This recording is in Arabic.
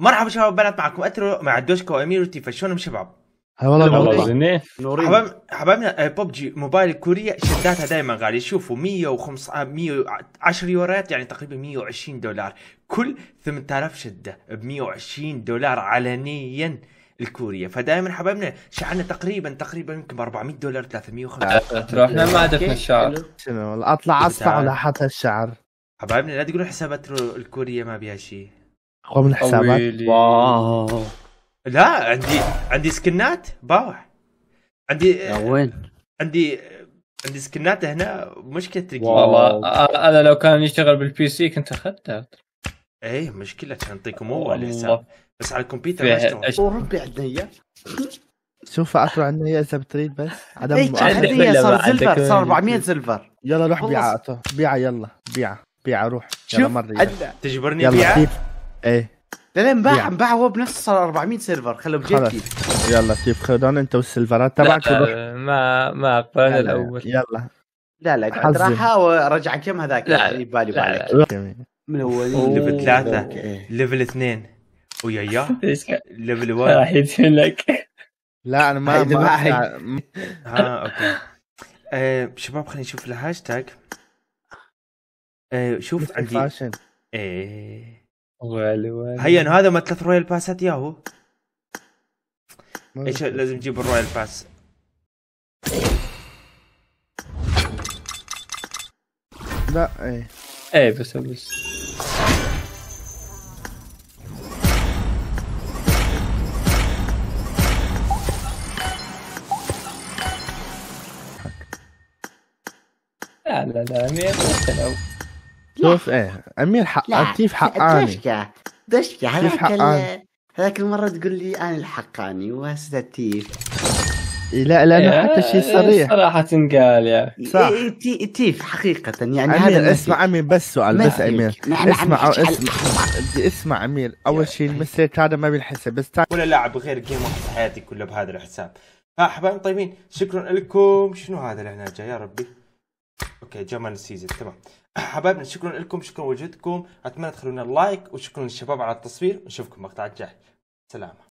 مرحبا شباب وبنات، معكم اترو مع دوشكا وامير وتيفا. شلونكم شباب؟ والله زينين نورين حبايبنا. ببجي موبايل كوريا شداتها دائما غاليه. شوفوا 110 يورات يعني تقريبا $120، كل 8000 شده ب $120 علنيا الكوريا. فدائما حبايبنا شعرنا تقريبا يمكن $400 $350. احنا ما هدفنا الشعر، والله اطلع اصفع ولا حط هالشعر. حبايبنا لا تقولوا حسابات الكورية ما بيها شيء، خذوا من حسابات. واو لا، عندي سكنات باوع، عندي سكنات هنا مشكلة تلقيها. والله انا لو كان يشتغل بالبي سي كنت اخذتها. ايه مشكلة كان نعطيكم هو الحساب، بس على الكمبيوتر ما يشتغل. وربي عندنا اياه، شوف اترو عندنا اياه اذا بتريد، بس عدم مؤاخذة. صار زلفر، صار 400 زلفر. يلا روح بيعه بيعه، يلا بيعه روح. يلا مرة تجبرني بيعه؟ ايه لين باع هو بنفسه، صار 400 سيرفر. خلوا بجيبك يلا كيف خذون انت والسيرفرات تبعك. ما اقبلنا الاول. يلا لا قعد راحه ورجع كم هذاك اللي ببالي بالك من اول ليفل 3 ليفل 2 وياه ليفل 1 راح يدفن لك. لا انا ما اوكي. شباب خلينا نشوف الهاشتاج. شوف عندي ايه هيا هذا ما 3 رويال باسات ياهو. ايش لازم نجيب الرويال باس؟ لا ايه بس لا مين شوف ايه امير حق كيف حقاني. دشكة هذاك المرة تقول لي انا الحقاني وستيف. لا لانه حتى شيء صريح صراحة قال يا صح. تيف حقيقة يعني امير هذا اسمع امير، بس سؤال بس امير اسمع امير. اول شيء المسج هذا ما بينحسب، بس ولا لاعب غير جيم واحد في حياتي كله بهذا الحساب. حبايبنا طيبين، شكرا لكم. شنو هذا اللي هنا جاي يا ربي؟ اوكي جمال سيزون تمام. حبايبنا شكرا لكم، شكرا لوجودكم، اتمنى تخلونا لايك، وشكرا للشباب على التصوير، ونشوفكم مقطع الجاي. سلام.